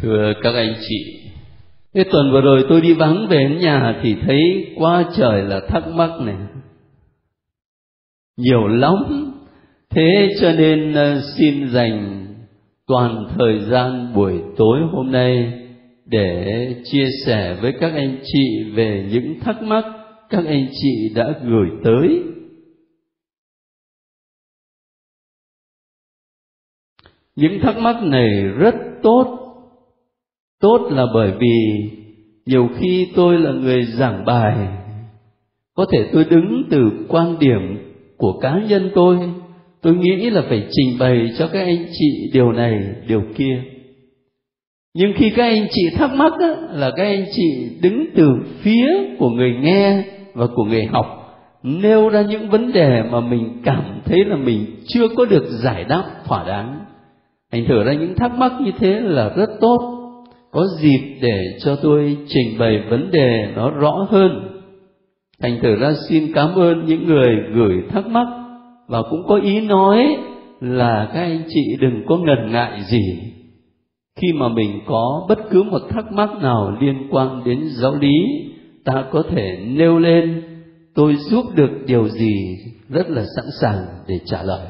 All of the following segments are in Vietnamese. Thưa các anh chị, cái tuần vừa rồi tôi đi vắng về đến nhà thì thấy quá trời là thắc mắc này, nhiều lắm. Thế cho nên xin dành toàn thời gian buổi tối hôm nay để chia sẻ với các anh chị về những thắc mắc các anh chị đã gửi tới. Những thắc mắc này rất tốt. Tốt là bởi vì nhiều khi tôi là người giảng bài, có thể tôi đứng từ quan điểm của cá nhân tôi nghĩ là phải trình bày cho các anh chị điều này, điều kia. Nhưng khi các anh chị thắc mắc á, là các anh chị đứng từ phía của người nghe và của người học, nêu ra những vấn đề mà mình cảm thấy là mình chưa có được giải đáp thỏa đáng. Thành thử ra những thắc mắc như thế là rất tốt, có dịp để cho tôi trình bày vấn đề nó rõ hơn. Thành thử ra xin cảm ơn những người gửi thắc mắc, và cũng có ý nói là các anh chị đừng có ngần ngại gì khi mà mình có bất cứ một thắc mắc nào liên quan đến giáo lý, ta có thể nêu lên, tôi giúp được điều gì rất là sẵn sàng để trả lời.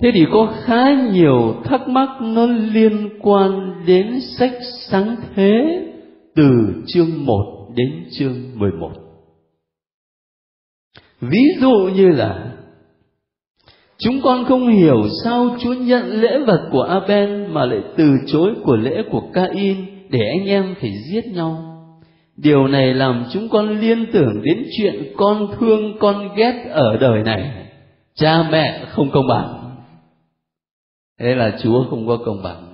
Thế thì có khá nhiều thắc mắc nó liên quan đến sách Sáng Thế từ chương 1 đến chương 11. Ví dụ như là chúng con không hiểu sao Chúa nhận lễ vật của Abel mà lại từ chối của lễ của Cain để anh em phải giết nhau. Điều này làm chúng con liên tưởng đến chuyện con thương con ghét ở đời này. Cha mẹ không công bằng. Thế là Chúa không có công bằng.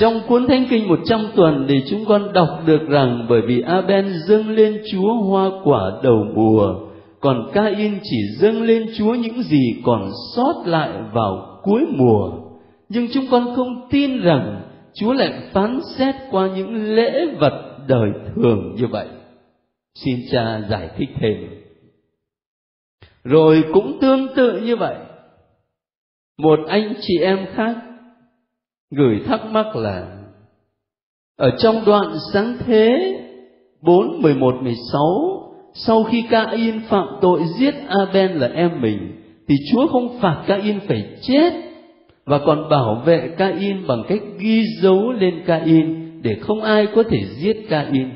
Trong cuốn Thánh Kinh 100 tuần thì chúng con đọc được rằng bởi vì Abel dâng lên Chúa hoa quả đầu mùa, còn Cain chỉ dâng lên Chúa những gì còn sót lại vào cuối mùa. Nhưng chúng con không tin rằng Chúa lại phán xét qua những lễ vật đời thường như vậy. Xin cha giải thích thêm. Rồi cũng tương tự như vậy, một anh chị em khác gửi thắc mắc là ở trong đoạn Sáng Thế 4:11-16, sau khi Cain phạm tội giết Abel là em mình thì Chúa không phạt Cain phải chết và còn bảo vệ Cain bằng cách ghi dấu lên Cain để không ai có thể giết Cain.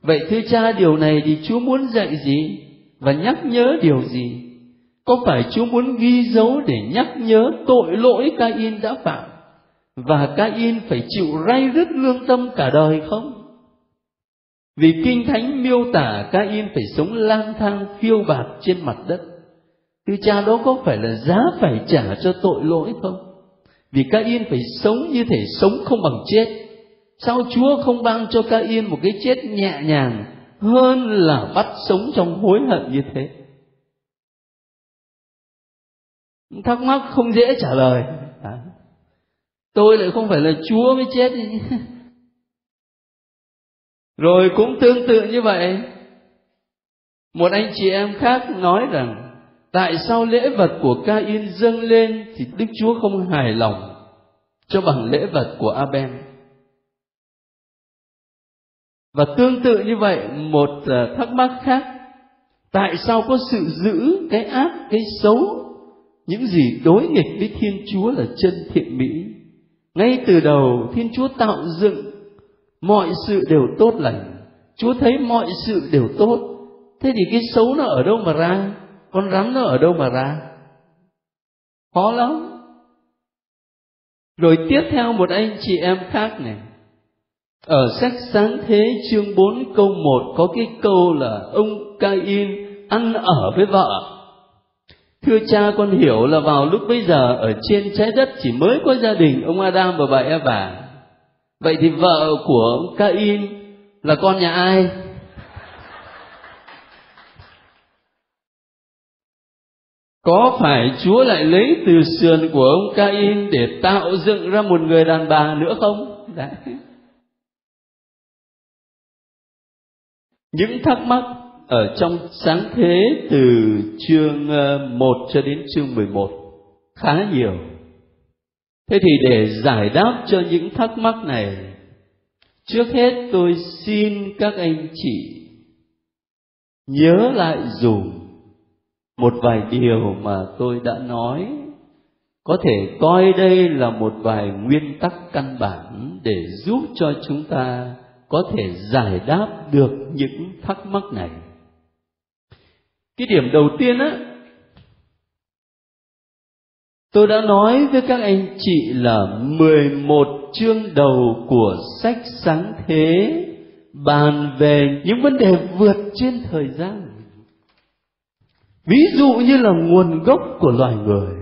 Vậy thưa cha, điều này thì Chúa muốn dạy gì và nhắc nhớ điều gì? Có phải Chúa muốn ghi dấu để nhắc nhớ tội lỗi Cain đã phạm và Cain phải chịu ray rứt lương tâm cả đời không? Vì Kinh Thánh miêu tả Cain phải sống lang thang phiêu bạt trên mặt đất. Thưa cha, đó có phải là giá phải trả cho tội lỗi không? Vì Cain phải sống như thể sống không bằng chết. Sao Chúa không ban cho Cain một cái chết nhẹ nhàng hơn là bắt sống trong hối hận như thế? Thắc mắc không dễ trả lời. Tôi lại không phải là Chúa mới chết. Rồi cũng tương tự như vậy, một anh chị em khác nói rằng tại sao lễ vật của Cain dâng lên thì Đức Chúa không hài lòng cho bằng lễ vật của Abel. Và tương tự như vậy, một thắc mắc khác, tại sao có sự giữ cái ác, cái xấu, những gì đối nghịch với Thiên Chúa là chân thiện mỹ? Ngay từ đầu Thiên Chúa tạo dựng mọi sự đều tốt lành, Chúa thấy mọi sự đều tốt, thế thì cái xấu nó ở đâu mà ra? Con rắn nó ở đâu mà ra? Khó lắm. Rồi tiếp theo một anh chị em khác này, ở sách Sáng Thế chương 4 câu 1 có cái câu là ông Cain ăn ở với vợ. Thưa cha, con hiểu là vào lúc bấy giờ ở trên trái đất chỉ mới có gia đình ông Adam và bà Eva. Vậy thì vợ của ông Cain là con nhà ai? Có phải Chúa lại lấy từ sườn của ông Cain để tạo dựng ra một người đàn bà nữa không? Đấy. Những thắc mắc Ở trong Sáng Thế từ chương 1 cho đến chương 11 khá nhiều. Thế thì để giải đáp cho những thắc mắc này, trước hết tôi xin các anh chị nhớ lại dùm một vài điều mà tôi đã nói. Có thể coi đây là một vài nguyên tắc căn bản để giúp cho chúng ta có thể giải đáp được những thắc mắc này. Cái điểm đầu tiên á, tôi đã nói với các anh chị là 11 chương đầu của sách Sáng Thế bàn về những vấn đề vượt trên thời gian. Ví dụ như là nguồn gốc của loài người.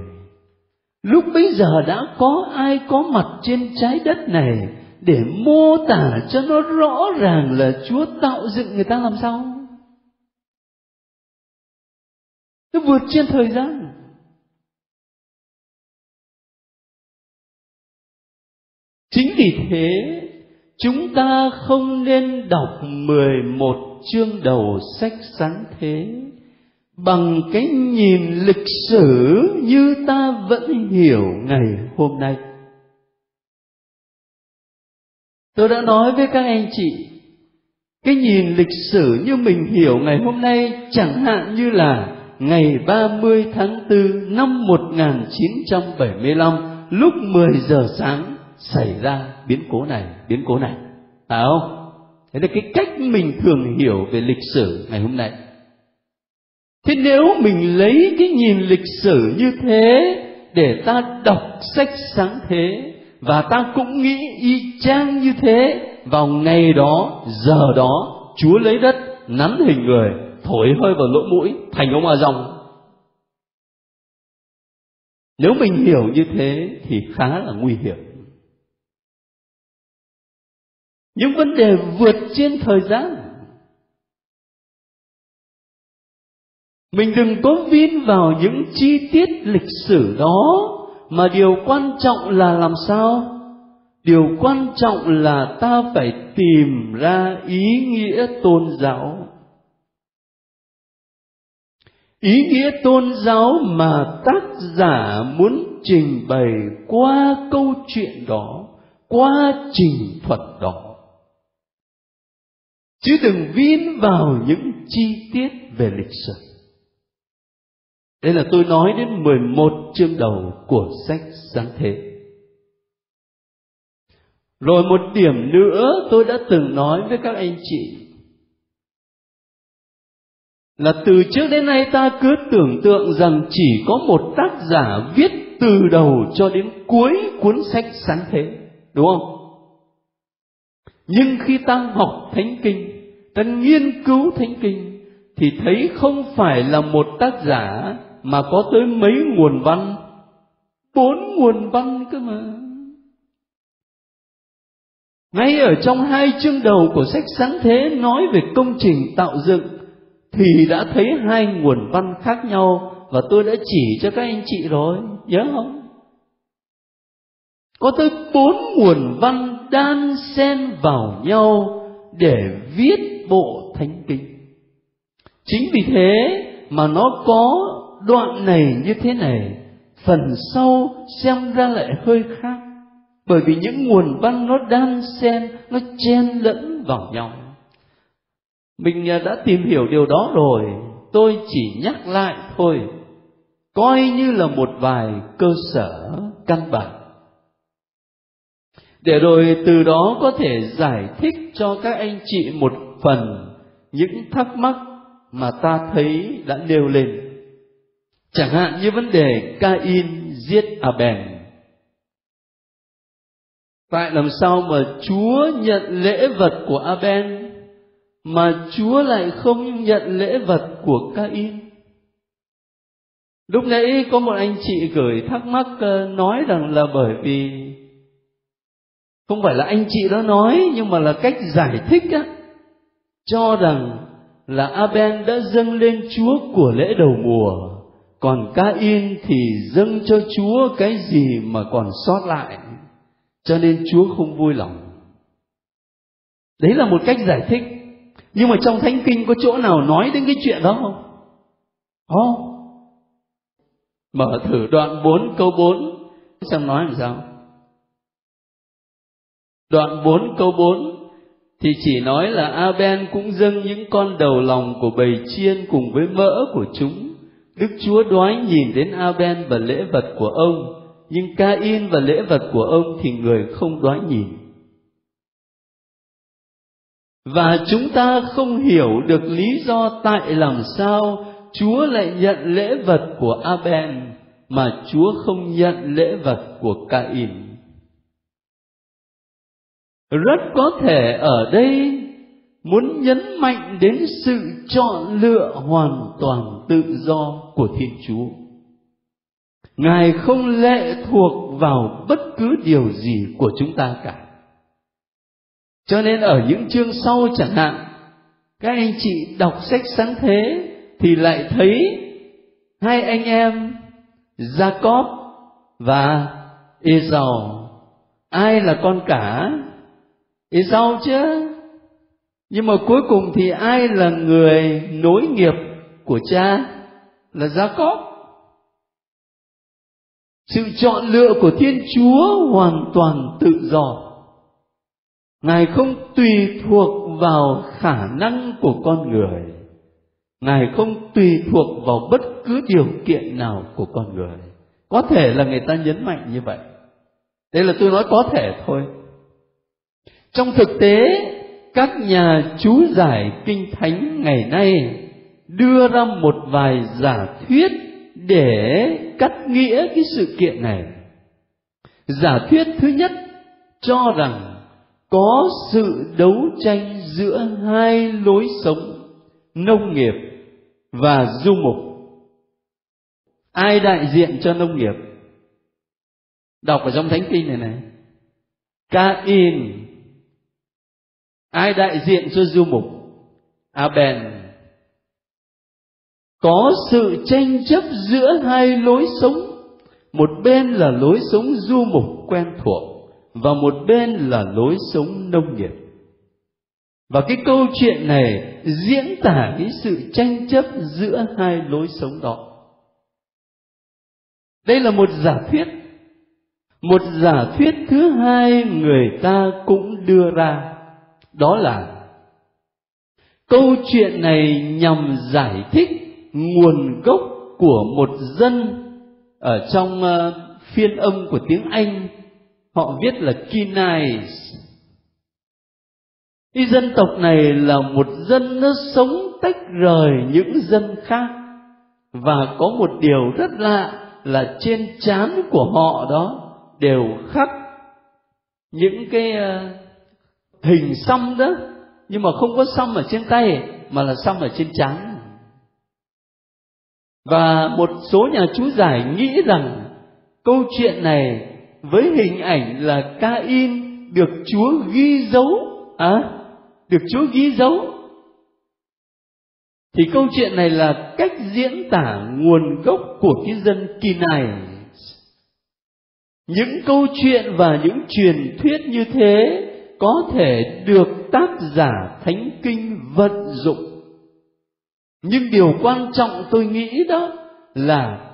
Lúc bấy giờ đã có ai có mặt trên trái đất này để mô tả cho nó rõ ràng là Chúa tạo dựng người ta làm sao? Nó vượt trên thời gian. Chính vì thế, chúng ta không nên đọc 11 chương đầu sách Sáng Thế bằng cái nhìn lịch sử như ta vẫn hiểu ngày hôm nay. Tôi đã nói với các anh chị, cái nhìn lịch sử như mình hiểu ngày hôm nay, chẳng hạn như là ngày 30 tháng 4 năm 1975, lúc 10 giờ sáng xảy ra biến cố này, phải không? Thế là cái cách mình thường hiểu về lịch sử ngày hôm nay. Thế nếu mình lấy cái nhìn lịch sử như thế để ta đọc sách Sáng Thế, và ta cũng nghĩ y chang như thế, vào ngày đó, giờ đó, Chúa lấy đất, nắn hình người, thổi hơi vào lỗ mũi, thành ông A Dòng. Nếu mình hiểu như thế thì khá là nguy hiểm. Những vấn đề vượt trên thời gian, mình đừng có vin vào những chi tiết lịch sử đó, mà điều quan trọng là làm sao? Điều quan trọng là ta phải tìm ra ý nghĩa tôn giáo. Ý nghĩa tôn giáo mà tác giả muốn trình bày qua câu chuyện đó, qua trình thuật đó. Chứ đừng vin vào những chi tiết về lịch sử. Đây là tôi nói đến 11 chương đầu của sách Sáng Thế. Rồi một điểm nữa tôi đã từng nói với các anh chị, là từ trước đến nay ta cứ tưởng tượng rằng chỉ có một tác giả viết từ đầu cho đến cuối cuốn sách Sáng Thế, đúng không? Nhưng khi ta học Thánh Kinh, ta nghiên cứu Thánh Kinh, thì thấy không phải là một tác giả mà có tới mấy nguồn văn, 4 nguồn văn cơ mà. Ngay ở trong 2 chương đầu của sách Sáng Thế nói về công trình tạo dựng thì đã thấy 2 nguồn văn khác nhau, và tôi đã chỉ cho các anh chị rồi, nhớ không? Có tới 4 nguồn văn đan xen vào nhau để viết bộ Thánh Kinh. Chính vì thế mà nó có đoạn này như thế này, phần sau xem ra lại hơi khác, bởi vì những nguồn văn nó đan xen, nó chen lẫn vào nhau. Mình đã tìm hiểu điều đó rồi, tôi chỉ nhắc lại thôi, coi như là một vài cơ sở căn bản, để rồi từ đó có thể giải thích cho các anh chị một phần những thắc mắc mà ta thấy đã nêu lên. Chẳng hạn như vấn đề Cain giết Abel. Tại làm sao mà Chúa nhận lễ vật của Abel mà Chúa lại không nhận lễ vật của Cain? Lúc nãy có một anh chị gửi thắc mắc nói rằng là bởi vì, không phải là anh chị đó nói, nhưng mà là cách giải thích á, cho rằng là Abel đã dâng lên Chúa của lễ đầu mùa, còn Cain thì dâng cho Chúa cái gì mà còn sót lại, cho nên Chúa không vui lòng. Đấy là một cách giải thích. Nhưng mà trong Thánh Kinh có chỗ nào nói đến cái chuyện đó không? Không. Mở thử đoạn 4 câu 4 xem nói làm sao. Đoạn 4 câu 4 thì chỉ nói là Abel cũng dâng những con đầu lòng của bầy chiên cùng với mỡ của chúng. Đức Chúa đói nhìn đến Abel và lễ vật của ông, nhưng Cain và lễ vật của ông thì người không đói nhìn. Và chúng ta không hiểu được lý do tại làm sao Chúa lại nhận lễ vật của Abel mà Chúa không nhận lễ vật của Cain. Rất có thể ở đây muốn nhấn mạnh đến sự chọn lựa hoàn toàn tự do của Thiên Chúa. Ngài không lệ thuộc vào bất cứ điều gì của chúng ta cả. Cho nên ở những chương sau chẳng hạn, các anh chị đọc sách Sáng Thế thì lại thấy hai anh em Jacob và Esau. Ai là con cả? Esau chứ. Nhưng mà cuối cùng thì ai là người nối nghiệp của cha? Là Jacob. Sự chọn lựa của Thiên Chúa hoàn toàn tự do. Ngài không tùy thuộc vào khả năng của con người. Ngài không tùy thuộc vào bất cứ điều kiện nào của con người. Có thể là người ta nhấn mạnh như vậy. Đây là tôi nói có thể thôi. Trong thực tế, các nhà chú giải Kinh Thánh ngày nay đưa ra một vài giả thuyết để cắt nghĩa cái sự kiện này. Giả thuyết thứ nhất cho rằng có sự đấu tranh giữa hai lối sống nông nghiệp và du mục. Ai đại diện cho nông nghiệp? Đọc ở trong Thánh Kinh này. Cain. Ai đại diện cho du mục? Abel. Có sự tranh chấp giữa hai lối sống. Một bên là lối sống du mục quen thuộc, và một bên là lối sống nông nghiệp. Và cái câu chuyện này diễn tả cái sự tranh chấp giữa hai lối sống đó. Đây là một giả thuyết. Một giả thuyết thứ hai người ta cũng đưa ra, đó là câu chuyện này nhằm giải thích nguồn gốc của một dân. Ở trong phiên âm của tiếng Anh, họ viết là Kenite. Cái dân tộc này là một dân nó sống tách rời những dân khác. Và có một điều rất lạ là trên trán của họ đó đều khắc những cái hình xăm đó. Nhưng mà không có xăm ở trên tay, mà là xăm ở trên trán. Và một số nhà chú giải nghĩ rằng câu chuyện này với hình ảnh là Cain được Chúa ghi dấu. Được Chúa ghi dấu. Thì câu chuyện này là cách diễn tả nguồn gốc của cái dân Kenai. Những câu chuyện và những truyền thuyết như thế có thể được tác giả Thánh Kinh vận dụng. Nhưng điều quan trọng tôi nghĩ đó là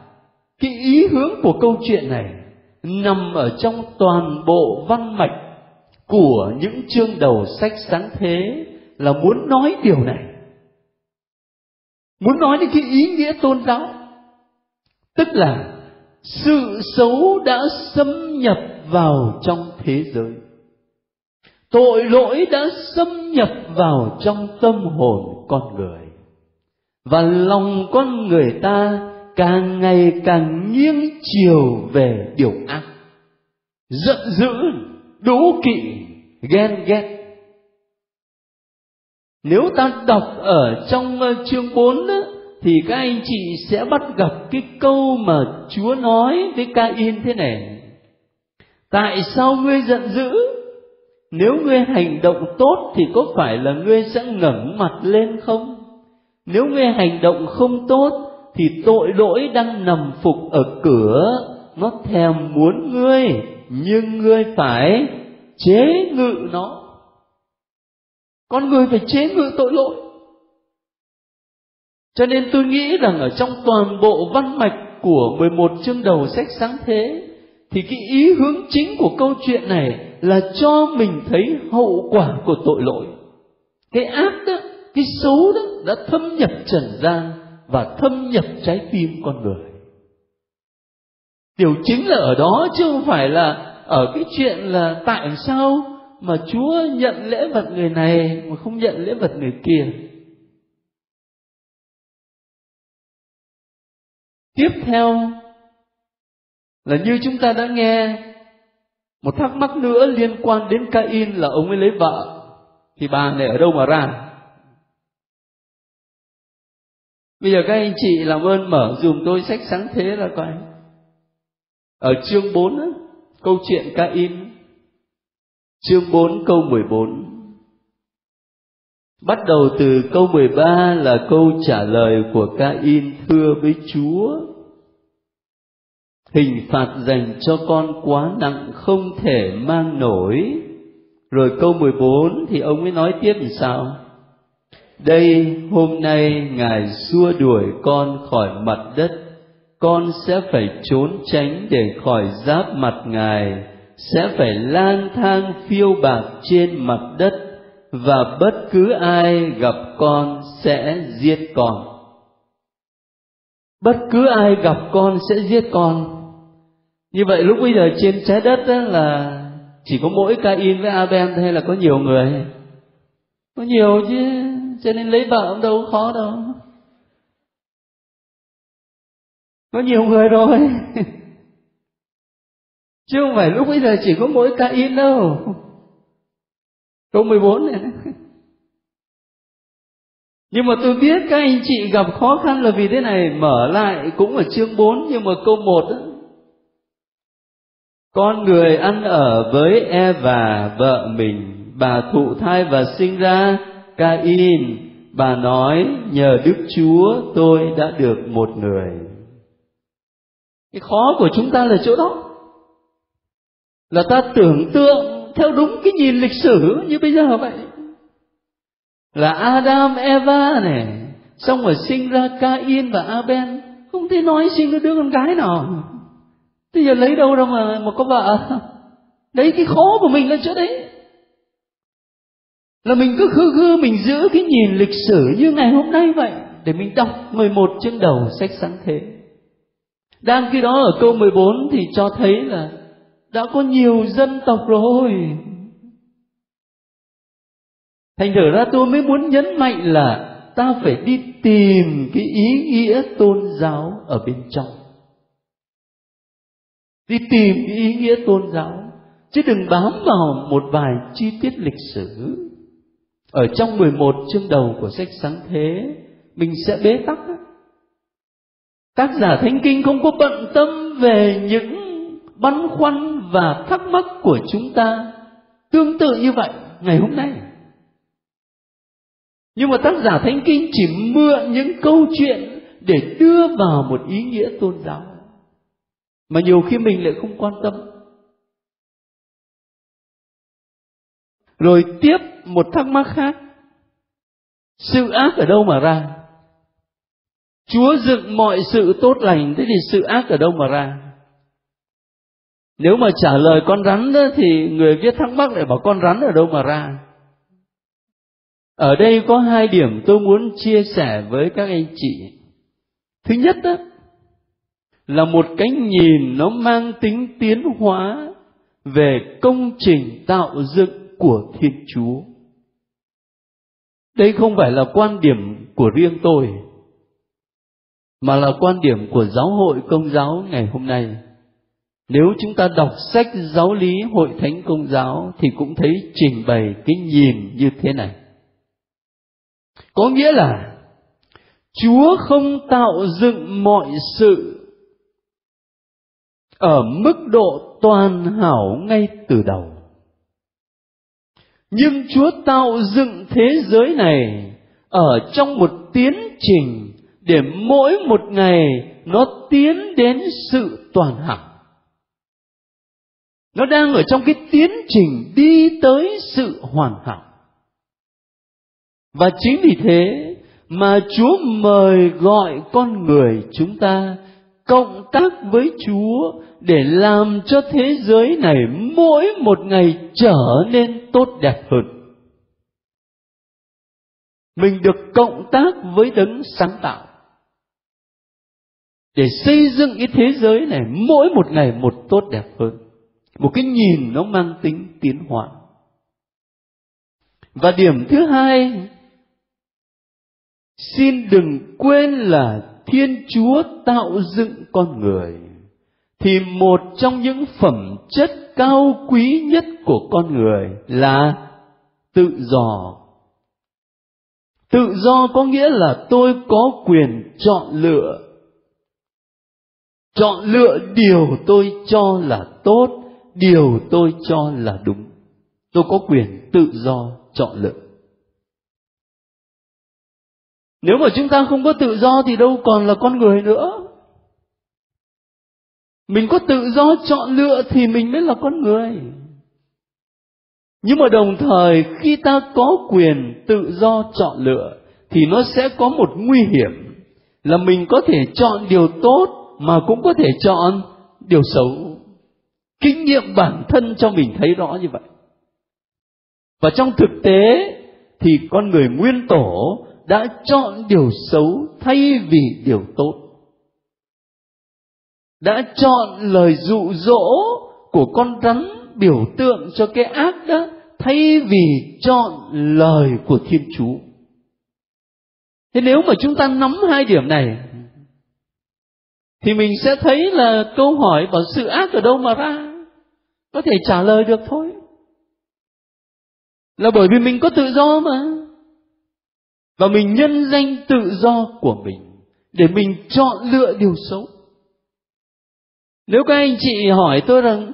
cái ý hướng của câu chuyện này nằm ở trong toàn bộ văn mạch của những chương đầu sách Sáng Thế, là muốn nói điều này, muốn nói đến cái ý nghĩa tôn giáo, tức là sự xấu đã xâm nhập vào trong thế giới, tội lỗi đã xâm nhập vào trong tâm hồn con người, và lòng con người ta càng ngày càng nghiêng chiều về điều ác, giận dữ, đố kỵ, ghen ghét. Nếu ta đọc ở trong chương 4 đó, thì các anh chị sẽ bắt gặp cái câu mà Chúa nói với Cain thế này: tại sao ngươi giận dữ? Nếu ngươi hành động tốt thì có phải là ngươi sẽ ngẩng mặt lên không? Nếu ngươi hành động không tốt thì tội lỗi đang nằm phục ở cửa, nó thèm muốn ngươi, nhưng ngươi phải chế ngự nó. Con người phải chế ngự tội lỗi. Cho nên tôi nghĩ rằng ở trong toàn bộ văn mạch của 11 chương đầu sách Sáng Thế, thì cái ý hướng chính của câu chuyện này là cho mình thấy hậu quả của tội lỗi. Cái ác đó, cái xấu đó đã thâm nhập trần gian và thâm nhập trái tim con người. Điều chính là ở đó, chứ không phải là ở cái chuyện là tại sao mà Chúa nhận lễ vật người này mà không nhận lễ vật người kia. Tiếp theo là như chúng ta đã nghe, một thắc mắc nữa liên quan đến Cain là ông ấy lấy vợ, thì bà này ở đâu mà ra? Bây giờ các anh chị làm ơn mở dùm tôi sách Sáng Thế ra coi. Ở chương 4 đó, câu chuyện Cain, chương 4 câu 14. Bắt đầu từ câu 13 là câu trả lời của Cain thưa với Chúa: hình phạt dành cho con quá nặng, không thể mang nổi. Rồi câu 14 thì ông ấy nói tiếp làm sao: đây hôm nay Ngài xua đuổi con khỏi mặt đất, con sẽ phải trốn tránh để khỏi giáp mặt Ngài, sẽ phải lang thang phiêu bạt trên mặt đất, và bất cứ ai gặp con sẽ giết con. Bất cứ ai gặp con sẽ giết con. Như vậy lúc bây giờ trên trái đất là chỉ có mỗi Cain với Abel, hay là có nhiều người? Có nhiều chứ. Cho nên lấy vợ cũng đâu khó đâu. Có nhiều người rồi. Chứ không phải lúc bây giờ chỉ có mỗi Cain đâu. Câu 14 này. Nhưng mà tôi biết các anh chị gặp khó khăn là vì thế này. Mở lại cũng ở chương 4, nhưng mà câu 1 đó. Con người ăn ở với Eva vợ mình, bà thụ thai và sinh ra Cain. Bà nói: nhờ Đức Chúa tôi đã được một người. Cái khó của chúng ta là chỗ đó, là ta tưởng tượng theo đúng cái nhìn lịch sử như bây giờ vậy, là Adam Eva này, xong rồi sinh ra Cain và Abel. Không thể nói sinh ra đứa con gái nào, bây giờ lấy đâu đâu mà có vợ. Đấy, cái khó của mình là chỗ đấy, là mình cứ khư mình giữ cái nhìn lịch sử như ngày hôm nay vậy, để mình đọc 11 chương đầu sách Sáng Thế. Đang khi đó ở câu 14 thì cho thấy là đã có nhiều dân tộc rồi. Thành thử ra tôi mới muốn nhấn mạnh là ta phải đi tìm cái ý nghĩa tôn giáo ở bên trong. Đi tìm cái ý nghĩa tôn giáo, chứ đừng bám vào một vài chi tiết lịch sử. Ở trong 11 chương đầu của sách Sáng Thế, mình sẽ bế tắc. Tác giả Thánh Kinh không có bận tâm về những băn khoăn và thắc mắc của chúng ta tương tự như vậy ngày hôm nay. Nhưng mà tác giả Thánh Kinh chỉ mượn những câu chuyện để đưa vào một ý nghĩa tôn giáo, mà nhiều khi mình lại không quan tâm. Rồi tiếp một thắc mắc khác: sự ác ở đâu mà ra? Chúa dựng mọi sự tốt lành, thế thì sự ác ở đâu mà ra? Nếu mà trả lời con rắn đó, thì người viết thắc mắc lại bảo con rắn ở đâu mà ra? Ở đây có hai điểm tôi muốn chia sẻ với các anh chị. Thứ nhất đó, là một cái nhìn nó mang tính tiến hóa về công trình tạo dựng của Thiên Chúa. Đây không phải là quan điểm của riêng tôi, mà là quan điểm của giáo hội Công giáo ngày hôm nay. Nếu chúng ta đọc sách giáo lý Hội Thánh Công giáo thì cũng thấy trình bày cái nhìn như thế này. Có nghĩa là Chúa không tạo dựng mọi sự ở mức độ toàn hảo ngay từ đầu. Nhưng Chúa tạo dựng thế giới này ở trong một tiến trình để mỗi một ngày nó tiến đến sự toàn hảo. Nó đang ở trong cái tiến trình đi tới sự hoàn hảo. Và chính vì thế mà Chúa mời gọi con người chúng ta cộng tác với Chúa để làm cho thế giới này mỗi một ngày trở nên tốt đẹp hơn. Mình được cộng tác với Đấng sáng tạo để xây dựng cái thế giới này mỗi một ngày một tốt đẹp hơn. Một cái nhìn nó mang tính tiến hóa. Và điểm thứ hai, xin đừng quên là Thiên Chúa tạo dựng con người. Thì một trong những phẩm chất cao quý nhất của con người là tự do. Tự do có nghĩa là tôi có quyền chọn lựa điều tôi cho là tốt, điều tôi cho là đúng. Tôi có quyền tự do chọn lựa. Nếu mà chúng ta không có tự do thì đâu còn là con người nữa. Mình có tự do chọn lựa thì mình mới là con người. Nhưng mà đồng thời khi ta có quyền tự do chọn lựa thì nó sẽ có một nguy hiểm là mình có thể chọn điều tốt mà cũng có thể chọn điều xấu. Kinh nghiệm bản thân cho mình thấy rõ như vậy. Và trong thực tế thì con người nguyên tổ đã chọn điều xấu thay vì điều tốt. Đã chọn lời dụ dỗ của con rắn biểu tượng cho cái ác đó thay vì chọn lời của Thiên Chúa. Thế nếu mà chúng ta nắm hai điểm này thì mình sẽ thấy là câu hỏi bảo sự ác ở đâu mà ra có thể trả lời được thôi. Là bởi vì mình có tự do mà. Và mình nhân danh tự do của mình để mình chọn lựa điều xấu. Nếu các anh chị hỏi tôi rằng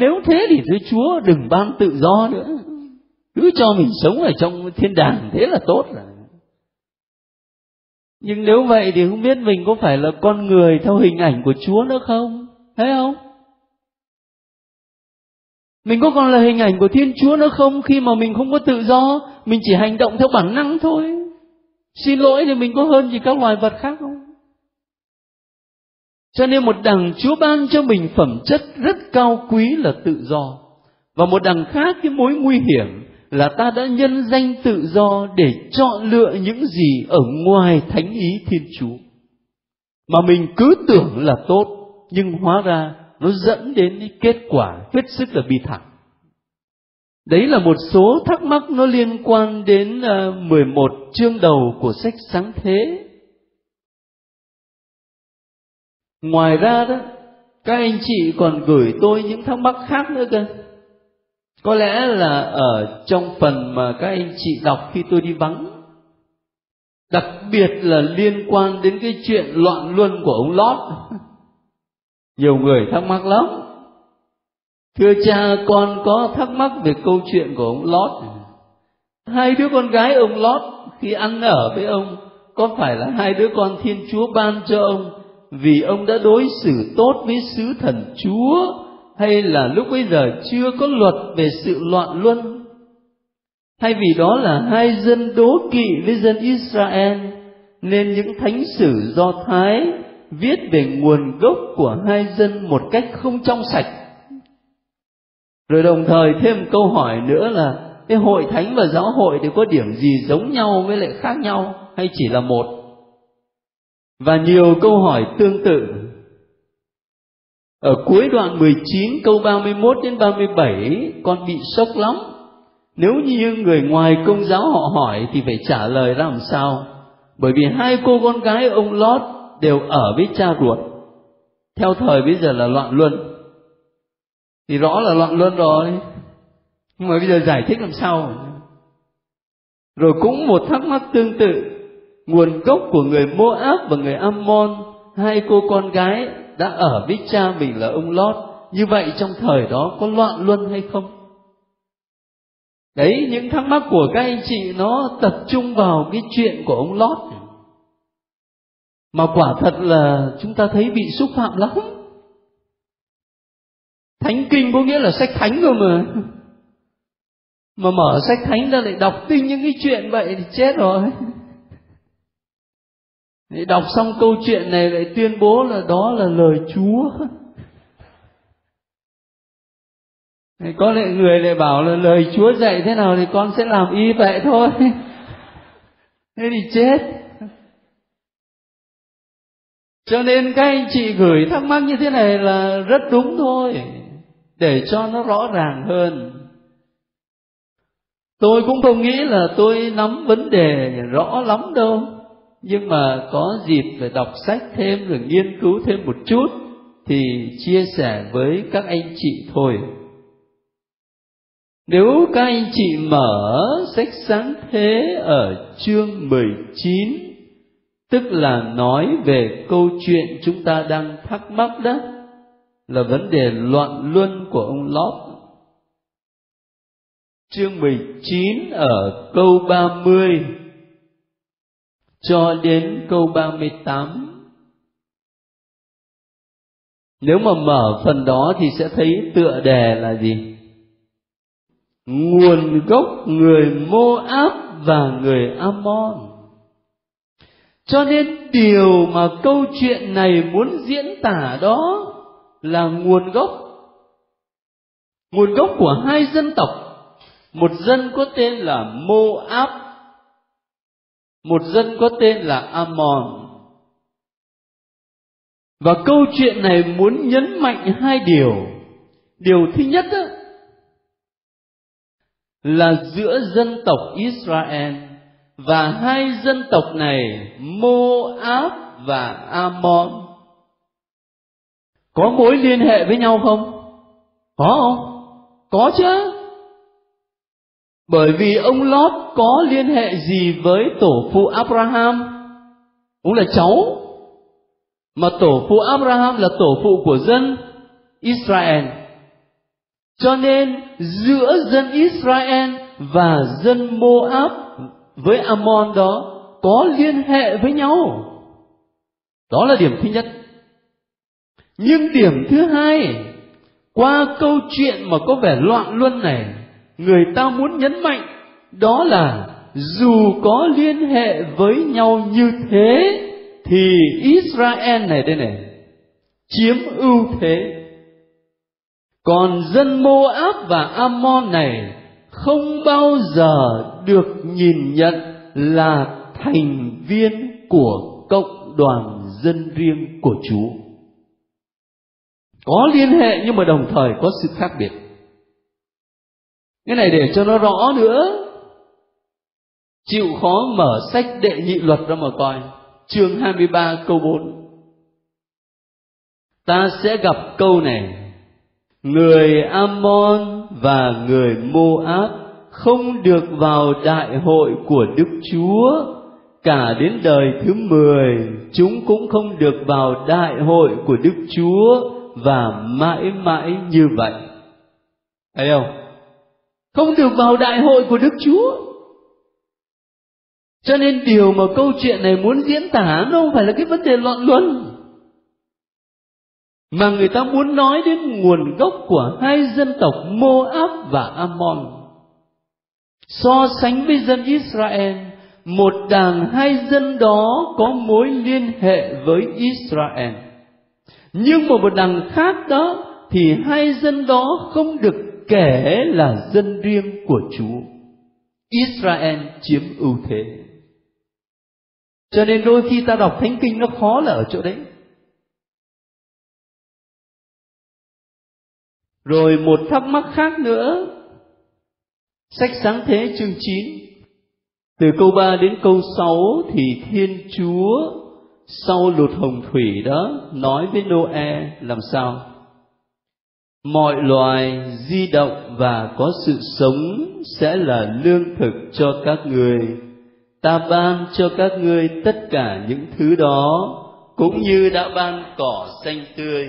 nếu thế thì Đức Chúa đừng ban tự do nữa, cứ cho mình sống ở trong thiên đàng thế là tốt rồi. Nhưng nếu vậy thì không biết mình có phải là con người theo hình ảnh của Chúa nữa không? Thấy không? Mình có còn là hình ảnh của Thiên Chúa nữa không khi mà mình không có tự do, mình chỉ hành động theo bản năng thôi? Xin lỗi thì mình có hơn gì các loài vật khác không? Cho nên một đằng Chúa ban cho mình phẩm chất rất cao quý là tự do. Và một đằng khác cái mối nguy hiểm là ta đã nhân danh tự do để chọn lựa những gì ở ngoài thánh ý Thiên Chúa. Mà mình cứ tưởng là tốt nhưng hóa ra nó dẫn đến cái kết quả hết sức là bi thảm. Đấy là một số thắc mắc nó liên quan đến 11 chương đầu của sách Sáng Thế. Ngoài ra đó, các anh chị còn gửi tôi những thắc mắc khác nữa cơ. Có lẽ là ở trong phần mà các anh chị đọc khi tôi đi vắng. Đặc biệt là liên quan đến cái chuyện loạn luân của ông Lot. Nhiều người thắc mắc lắm. Thưa cha, con có thắc mắc về câu chuyện của ông Lot. Hai đứa con gái ông Lot khi ăn ở với ông, có phải là hai đứa con Thiên Chúa ban cho ông vì ông đã đối xử tốt với sứ thần Chúa, hay là lúc bây giờ chưa có luật về sự loạn luân, hay vì đó là hai dân đố kỵ với dân Israel nên những thánh sử Do Thái viết về nguồn gốc của hai dân một cách không trong sạch? Rồi đồng thời thêm câu hỏi nữa là cái hội thánh và giáo hội thì có điểm gì giống nhau với lại khác nhau, hay chỉ là một? Và nhiều câu hỏi tương tự. Ở cuối đoạn 19 câu 31 đến 37 con bị sốc lắm. Nếu như người ngoài công giáo họ hỏi thì phải trả lời ra làm sao? Bởi vì hai cô con gái ông Lot đều ở với cha ruột. Theo thời bây giờ là loạn luân. Thì rõ là loạn luân rồi. Nhưng mà bây giờ giải thích làm sao? Rồi cũng một thắc mắc tương tự. Nguồn gốc của người Moab và người Amon, hai cô con gái đã ở với cha mình là ông Lot. Như vậy trong thời đó có loạn luân hay không? Đấy, những thắc mắc của các anh chị nó tập trung vào cái chuyện của ông Lot. Mà quả thật là chúng ta thấy bị xúc phạm lắm. Thánh Kinh có nghĩa là sách thánh cơ mà. Mà mở sách thánh ra lại đọc tin những cái chuyện vậy thì chết rồi. Đọc xong câu chuyện này lại tuyên bố là đó là lời Chúa. Có lẽ người lại bảo là lời Chúa dạy thế nào thì con sẽ làm y vậy thôi. Thế thì chết. Cho nên các anh chị gửi thắc mắc như thế này là rất đúng thôi. Để cho nó rõ ràng hơn. Tôi cũng không nghĩ là tôi nắm vấn đề rõ lắm đâu. Nhưng mà có dịp phải đọc sách thêm rồi nghiên cứu thêm một chút thì chia sẻ với các anh chị thôi. Nếu các anh chị mở sách Sáng Thế ở chương 19, tức là nói về câu chuyện chúng ta đang thắc mắc đó, là vấn đề loạn luân của ông Lot. Chương 19 ở câu 30 cho đến câu 38. Nếu mà mở phần đó thì sẽ thấy tựa đề là gì? Nguồn gốc người Moab và người Amon. Cho nên điều mà câu chuyện này muốn diễn tả đó là nguồn gốc. Nguồn gốc của hai dân tộc. Một dân có tên là Moab, một dân có tên là Amon. Và câu chuyện này muốn nhấn mạnh hai điều. Điều thứ nhất đó, là giữa dân tộc Israel và hai dân tộc này, Moab và Amon, có mối liên hệ với nhau không? Có không? Có chứ. Bởi vì ông Lot có liên hệ gì với tổ phụ Abraham? Ông là cháu. Mà tổ phụ Abraham là tổ phụ của dân Israel. Cho nên giữa dân Israel và dân Moab với Amon đó có liên hệ với nhau. Đó là điểm thứ nhất. Nhưng điểm thứ hai, qua câu chuyện mà có vẻ loạn luân này, người ta muốn nhấn mạnh đó là dù có liên hệ với nhau như thế thì Israel này đây này chiếm ưu thế. Còn dân Moab và Amon này không bao giờ được nhìn nhận là thành viên của cộng đoàn dân riêng của Chúa. Có liên hệ nhưng mà đồng thời có sự khác biệt. Cái này để cho nó rõ nữa. Chịu khó mở sách Đệ Nhị Luật ra mà coi. Chương 23 câu 4. Ta sẽ gặp câu này. Người Amon và người Moab không được vào đại hội của Đức Chúa, cả đến đời thứ 10 chúng cũng không được vào đại hội của Đức Chúa và mãi mãi như vậy. Thấy không? Không được vào đại hội của Đức Chúa. Cho nên điều mà câu chuyện này muốn diễn tả nó không phải là cái vấn đề loạn luân, mà người ta muốn nói đến nguồn gốc của hai dân tộc Moab và Amon. So sánh với dân Israel, một đàn hai dân đó có mối liên hệ với Israel. Nhưng mà một đàn khác đó thì hai dân đó không được kể là dân riêng của Chúa. Israel chiếm ưu thế. Cho nên đôi khi ta đọc Thánh Kinh nó khó là ở chỗ đấy. Rồi một thắc mắc khác nữa. Sách Sáng Thế chương 9. Từ câu 3 đến câu 6 thì Thiên Chúa sau lụt hồng thủy đó nói với Noe làm sao? Mọi loài di động và có sự sống sẽ là lương thực cho các ngươi. Ta ban cho các ngươi tất cả những thứ đó, cũng như đã ban cỏ xanh tươi.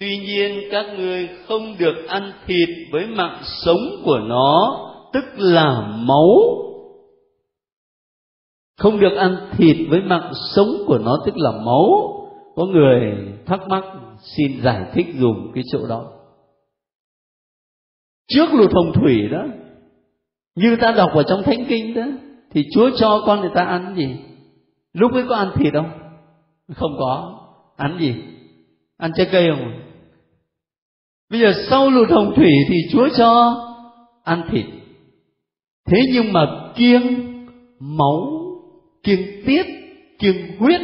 Tuy nhiên các ngươi không được ăn thịt với mạng sống của nó, tức là máu. Không được ăn thịt với mạng sống của nó, tức là máu. Có người thắc mắc xin giải thích dùm cái chỗ đó. Trước lụt hồng thủy đó, Như ta đọc ở trong Thánh Kinh đó, thì Chúa cho con người ta ăn gì? Lúc ấy có ăn thịt không? Không có. Ăn gì? Ăn trái cây không? Bây giờ sau lụt hồng thủy thì Chúa cho ăn thịt. Thế nhưng mà kiêng máu, kiêng tiết, kiêng huyết.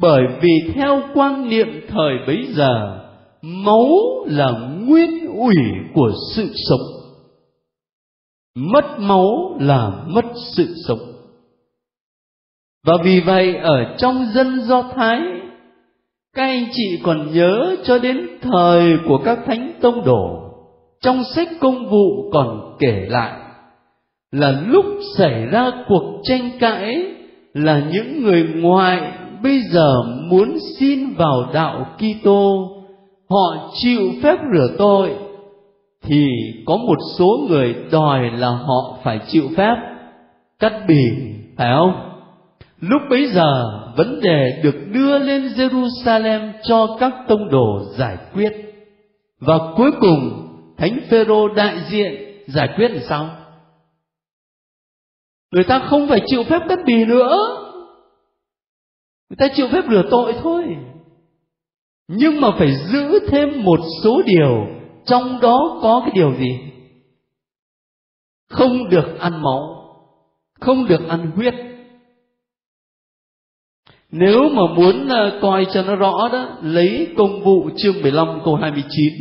Bởi vì theo quan niệm thời bấy giờ, máu là nguyên ủy của sự sống. Mất máu là mất sự sống. Và vì vậy ở trong dân Do Thái, các anh chị còn nhớ cho đến thời của các thánh tông đồ, trong sách Công vụ còn kể lại là lúc xảy ra cuộc tranh cãi là những người ngoại bây giờ muốn xin vào đạo Kitô, họ chịu phép rửa tội, thì có một số người đòi là họ phải chịu phép cắt bì, phải không? Lúc bấy giờ vấn đề được đưa lên Jerusalem cho các tông đồ giải quyết, và cuối cùng Thánh Phêrô đại diện giải quyết làm sao? Người ta không phải chịu phép cắt bì nữa, người ta chịu phép rửa tội thôi, nhưng mà phải giữ thêm một số điều, trong đó có cái điều gì? Không được ăn máu, không được ăn huyết. Nếu mà muốn coi cho nó rõ đó, lấy Công vụ chương 15 câu 29.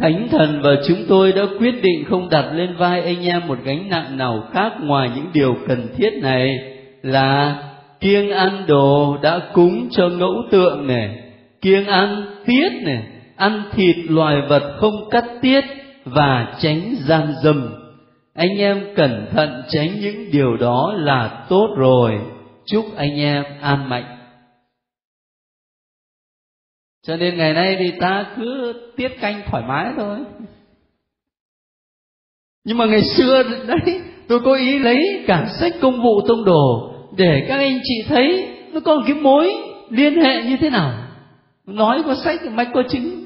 Thánh thần và chúng tôi đã quyết định không đặt lên vai anh em một gánh nặng nào khác ngoài những điều cần thiết này, là kiêng ăn đồ đã cúng cho ngẫu tượng này, kiêng ăn tiết này, ăn thịt loài vật không cắt tiết, và tránh gian dâm. Anh em cẩn thận tránh những điều đó là tốt rồi. Chúc anh em an mạnh. Cho nên ngày nay thì ta cứ tiết canh thoải mái thôi. Nhưng mà ngày xưa đấy, tôi cố ý lấy cả sách Công vụ tông đồ để các anh chị thấy nó có cái mối liên hệ như thế nào. Nói có sách mạch có chứng.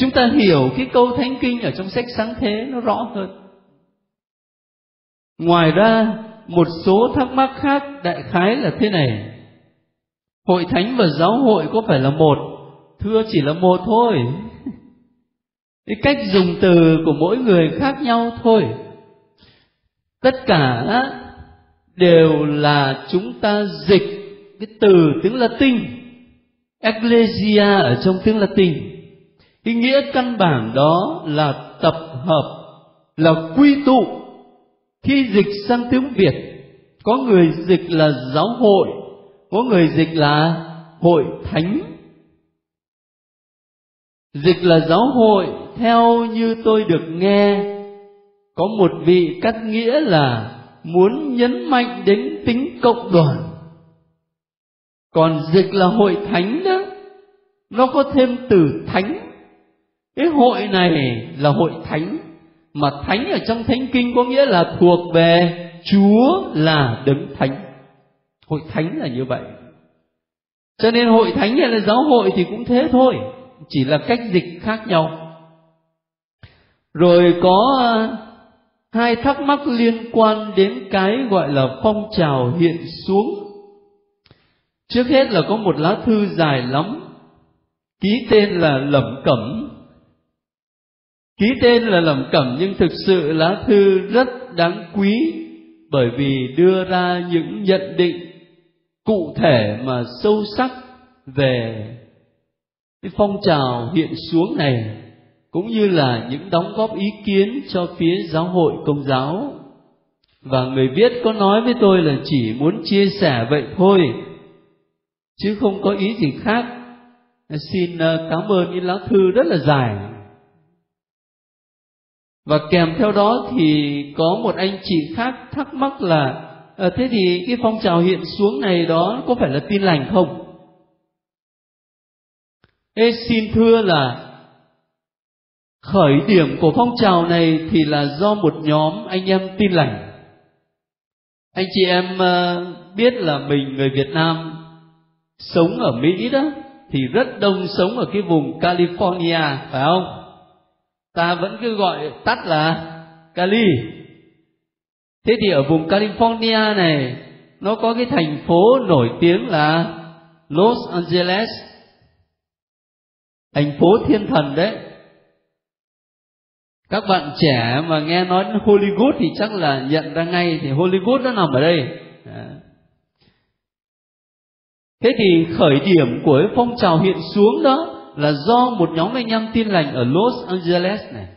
Chúng ta hiểu cái câu Thánh Kinh ở trong sách Sáng Thế nó rõ hơn. Ngoài ra, một số thắc mắc khác đại khái là thế này: Hội thánh và giáo hội có phải là một? Thưa, chỉ là một thôi. Cái cách dùng từ của mỗi người khác nhau thôi. Tất cả đều là chúng ta dịch cái từ tiếng Latin, Ecclesia ở trong tiếng Latin. Cái nghĩa căn bản đó là tập hợp, là quy tụ. Khi dịch sang tiếng Việt, có người dịch là giáo hội, có người dịch là hội thánh. Dịch là giáo hội, theo như tôi được nghe, có một vị cắt nghĩa là muốn nhấn mạnh đến tính cộng đoàn. Còn dịch là hội thánh đó, nó có thêm từ thánh. Cái hội này là hội thánh, mà thánh ở trong Thánh Kinh có nghĩa là thuộc về Chúa là Đấng Thánh. Hội thánh là như vậy. Cho nên hội thánh hay là giáo hội thì cũng thế thôi, chỉ là cách dịch khác nhau. Rồi có hai thắc mắc liên quan đến cái gọi là phong trào hiện xuống. Trước hết là có một lá thư dài lắm, ký tên là lẩm cẩm. Ký tên là lẩm cẩm, nhưng thực sự lá thư rất đáng quý, bởi vì đưa ra những nhận định cụ thể mà sâu sắc về cái phong trào hiện xuống này, cũng như là những đóng góp ý kiến cho phía giáo hội Công giáo. Và người viết có nói với tôi là chỉ muốn chia sẻ vậy thôi, chứ không có ý gì khác. Xin cảm ơn cái lá thư rất là dài. Và kèm theo đó thì có một anh chị khác thắc mắc là thế thì cái phong trào hiện xuống này đó có phải là tin lành không? Xin thưa là khởi điểm của phong trào này thì là do một nhóm anh em tin lành. Anh chị em biết là mình người Việt Nam sống ở Mỹ đó, thì rất đông sống ở cái vùng California, phải không? ta vẫn cứ gọi tắt là Cali. Thế thì ở vùng California này nó có cái thành phố nổi tiếng là Los Angeles, thành phố thiên thần đấy. Các bạn trẻ mà nghe nói đến Hollywood thì chắc là nhận ra ngay, thì Hollywood nó nằm ở đây. Thế thì khởi điểm của phong trào hiện xuống đó là do một nhóm anh em tin lành ở Los Angeles này.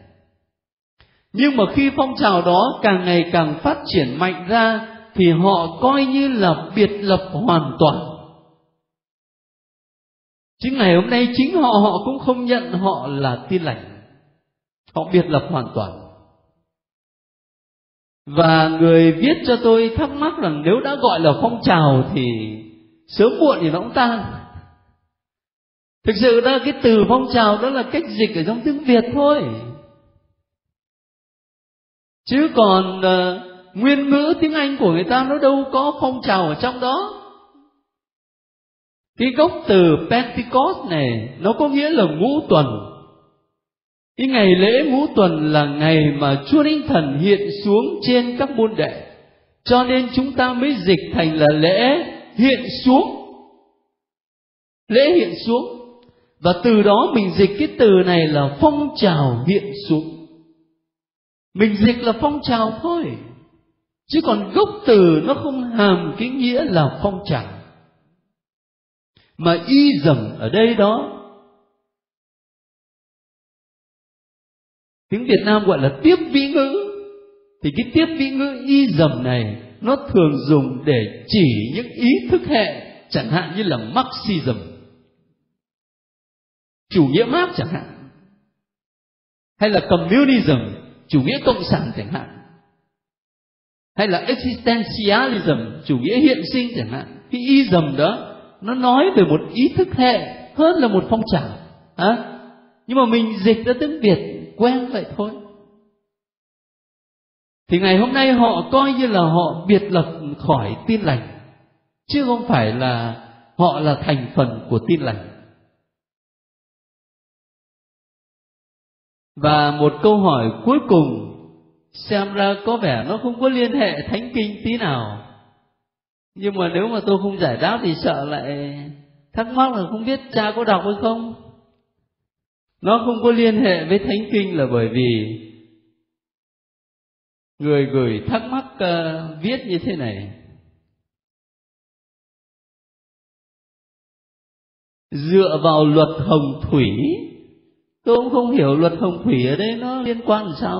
Nhưng mà khi phong trào đó càng ngày càng phát triển mạnh ra thì họ coi như là biệt lập hoàn toàn. Chính ngày hôm nay chính họ cũng không nhận họ là tin lành. Họ biệt lập hoàn toàn. Và người viết cho tôi thắc mắc rằng nếu đã gọi là phong trào thì sớm muộn thì nó cũng tan. Thực sự ra cái từ phong trào đó là cách dịch ở trong tiếng Việt thôi. Chứ còn nguyên ngữ tiếng Anh của người ta nó đâu có phong trào ở trong đó. Cái gốc từ Pentecost này nó có nghĩa là ngũ tuần. Cái ngày lễ ngũ tuần là ngày mà Chúa Thánh Thần hiện xuống trên các môn đệ. Cho nên chúng ta mới dịch thành là lễ hiện xuống. Lễ hiện xuống. Và từ đó mình dịch cái từ này là phong trào hiện xuống. Mình dịch là phong trào thôi. Chứ còn gốc từ nó không hàm cái nghĩa là phong trào. Mà ism ở đây đó, tiếng Việt Nam gọi là tiếp vĩ ngữ. Thì cái tiếp vĩ ngữ ism này nó thường dùng để chỉ những ý thức hệ, chẳng hạn như là Marxism, chủ nghĩa Marx chẳng hạn, hay là Communism, chủ nghĩa cộng sản chẳng hạn, hay là Existentialism, chủ nghĩa hiện sinh chẳng hạn. Cái ism đó nó nói về một ý thức hệ hơn là một phong trào. Nhưng mà mình dịch ra tiếng Việt quen vậy thôi. Thì ngày hôm nay họ coi như là họ biệt lập khỏi tin lành, chứ không phải là họ là thành phần của tin lành. Và một câu hỏi cuối cùng, xem ra có vẻ nó không có liên hệ thánh kinh tí nào, nhưng mà nếu mà tôi không giải đáp thì sợ lại thắc mắc là không biết cha có đọc hay không. Nó không có liên hệ với thánh kinh là bởi vì người gửi thắc mắc viết như thế này: dựa vào luật hồng thủy. Tôi cũng không hiểu luật hồng thủy ở đây nó liên quan làm sao.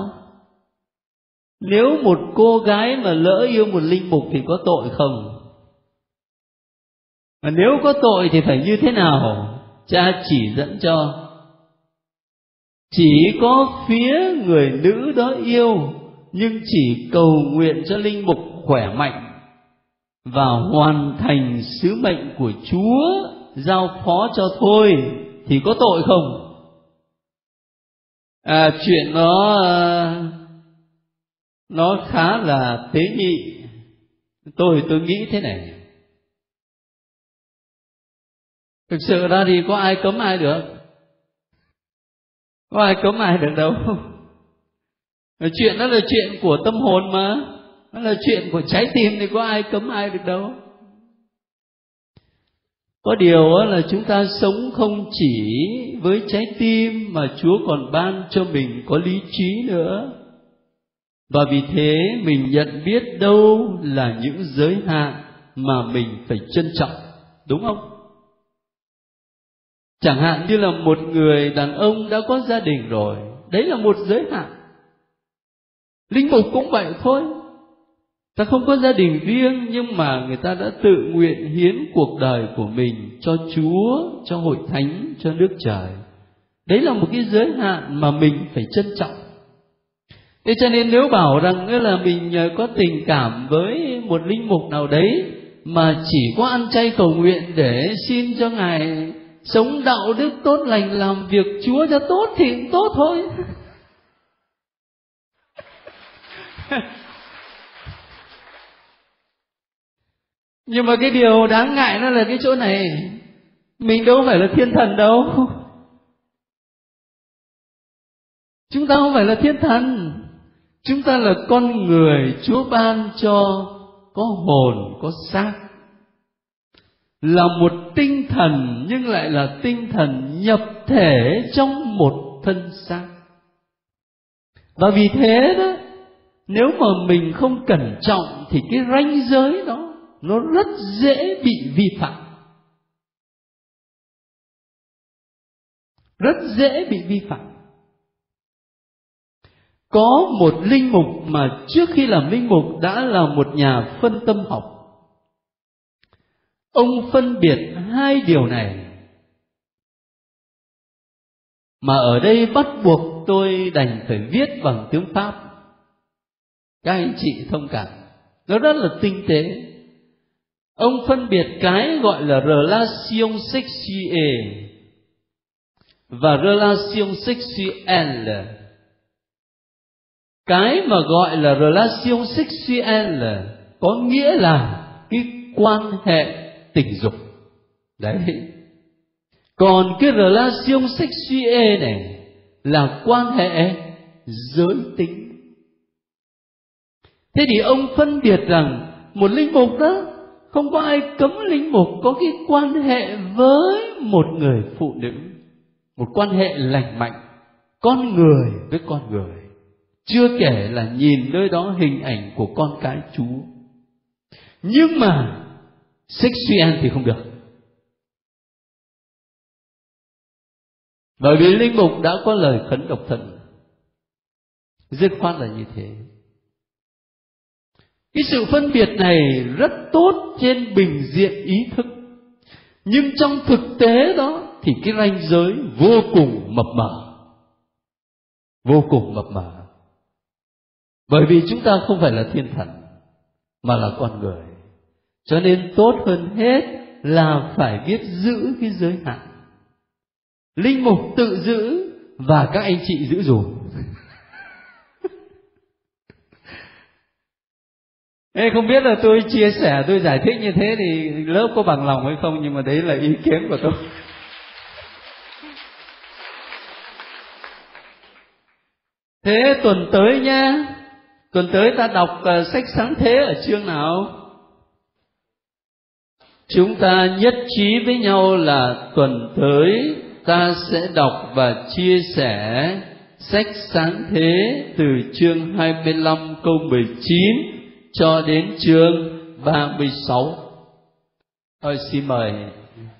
Nếu một cô gái mà lỡ yêu một linh mục thì có tội không? Mà nếu có tội thì phải như thế nào? Cha chỉ dẫn cho. Chỉ có phía người nữ đó yêu, nhưng chỉ cầu nguyện cho linh mục khỏe mạnh và hoàn thành sứ mệnh của Chúa giao phó cho thôi, thì có tội không? Chuyện nó khá là tế nhị. Tôi nghĩ thế này. Thực sự ra thì có ai cấm ai được? Có ai cấm ai được đâu. Chuyện đó là chuyện của tâm hồn mà. Nó là chuyện của trái tim thì có ai cấm ai được đâu. Có điều là chúng ta sống không chỉ với trái tim mà Chúa còn ban cho mình có lý trí nữa. Và vì thế mình nhận biết đâu là những giới hạn mà mình phải trân trọng, đúng không? Chẳng hạn như là một người đàn ông đã có gia đình rồi, đấy là một giới hạn. Linh mục cũng vậy thôi. Ta không có gia đình riêng, nhưng mà người ta đã tự nguyện hiến cuộc đời của mình cho Chúa, cho hội thánh, cho nước trời. Đấy là một cái giới hạn mà mình phải trân trọng. Thế cho nên nếu bảo rằng là mình có tình cảm với một linh mục nào đấy mà chỉ có ăn chay cầu nguyện để xin cho Ngài sống đạo đức tốt lành, làm việc Chúa cho tốt thì cũng tốt thôi. Nhưng mà cái điều đáng ngại nó là cái chỗ này. Mình đâu phải là thiên thần đâu. Chúng ta không phải là thiên thần, chúng ta là con người Chúa ban cho có hồn, có xác, là một tinh thần nhưng lại là tinh thần nhập thể trong một thân xác. Và vì thế đó, nếu mà mình không cẩn trọng thì cái ranh giới đó nó rất dễ bị vi phạm. Rất dễ bị vi phạm. Có một linh mục mà trước khi làm linh mục đã là một nhà phân tâm học. Ông phân biệt hai điều này. Mà ở đây bắt buộc tôi đành phải viết bằng tiếng Pháp. Các anh chị thông cảm. Nó rất là tinh tế. Ông phân biệt cái gọi là relation sexuelle và relation sexuelle. Cái mà gọi là relation sexuelle có nghĩa là cái quan hệ tình dục. Đấy. Còn cái relation sexuelle này là quan hệ giới tính. Thế thì ông phân biệt rằng một linh mục đó, không có ai cấm linh mục có cái quan hệ với một người phụ nữ. Một quan hệ lành mạnh, con người với con người. Chưa kể là nhìn nơi đó hình ảnh của con cái Chúa. Nhưng mà sexual thì không được. Bởi vì linh mục đã có lời khấn độc thân. Dứt khoát là như thế. Cái sự phân biệt này rất tốt trên bình diện ý thức. Nhưng trong thực tế đó thì cái ranh giới vô cùng mập mờ. Vô cùng mập mờ. Bởi vì chúng ta không phải là thiên thần mà là con người. Cho nên tốt hơn hết là phải biết giữ cái giới hạn. Linh mục tự giữ và các anh chị giữ dùm. Ê, không biết là tôi chia sẻ, tôi giải thích như thế thì lớp có bằng lòng hay không, nhưng mà đấy là ý kiến của tôi. Thế tuần tới nhá, tuần tới ta đọc sách Sáng Thế ở chương nào? Chúng ta nhất trí với nhau là tuần tới ta sẽ đọc và chia sẻ sách Sáng Thế từ chương 25 câu 19 cho đến chương 36. Thôi xin mời.